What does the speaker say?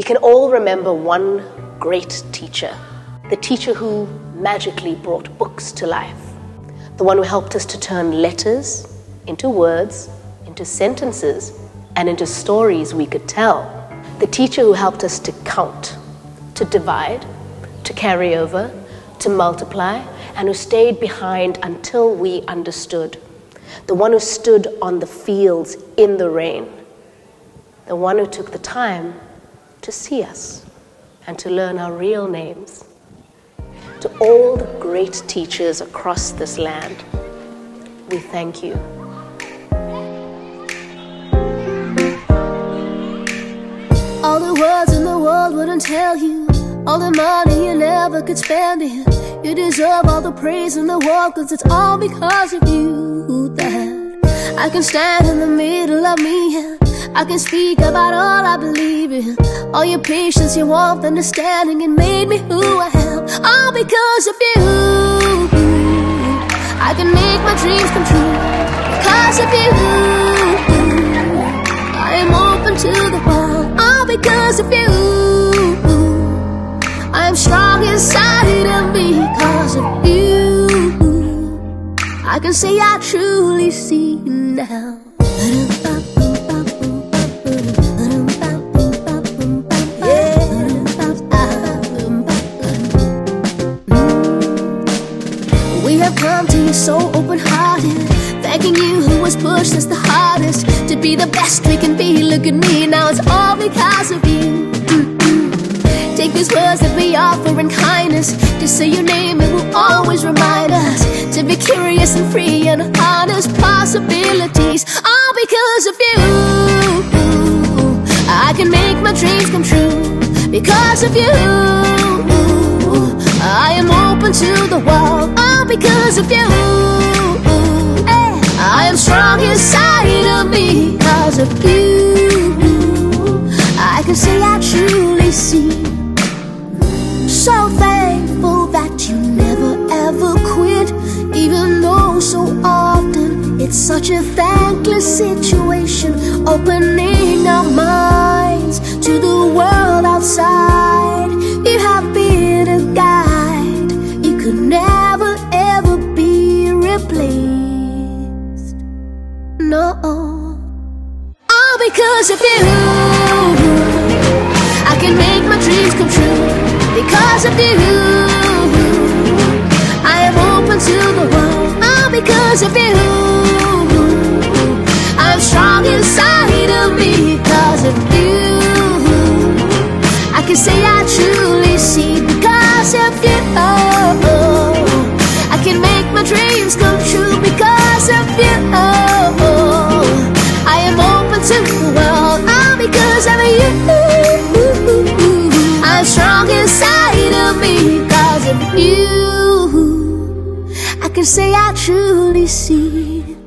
We can all remember one great teacher, the teacher who magically brought books to life, the one who helped us to turn letters into words, into sentences, and into stories we could tell, the teacher who helped us to count, to divide, to carry over, to multiply, and who stayed behind until we understood, the one who stood on the fields in the rain, the one who took the time to see us and to learn our real names. To all the great teachers across this land, we thank you. All the words in the world wouldn't tell you, all the money you never could spend it. You deserve all the praise in the world, cause it's all because of you that I can stand in the middle of me, I can speak about all I believe in. All your patience, your warmth, understanding, it made me who I am, all because of you. I can make my dreams come true, because of you. I am open to the world, all because of you. I am strong inside and because of you. I can say I truly see you now. Come to you so open-hearted, thanking you who has pushed us the hardest to be the best we can be. Look at me now, it's all because of you. Take these words that we offer in kindness, just say your name, it will always remind us to be curious and free and honest possibilities, all because of you. I can make my dreams come true because of you. I am open to the world, all because of you. Hey. I am strong inside of me because of you. I can say I truly see. So thankful that you never ever quit, even though so often it's such a thankless situation. Opening our minds to the world outside, you have been a guide. Never ever be replaced. No, all because of you. I can make my dreams come true because of you. I am open to the world, all because of you. I'm strong inside of me because of you. I can say I truly see because of you. I can make my dreams come true because of you. I am open to the world, all because of you. I'm strong inside of me because of you. I can say I truly see.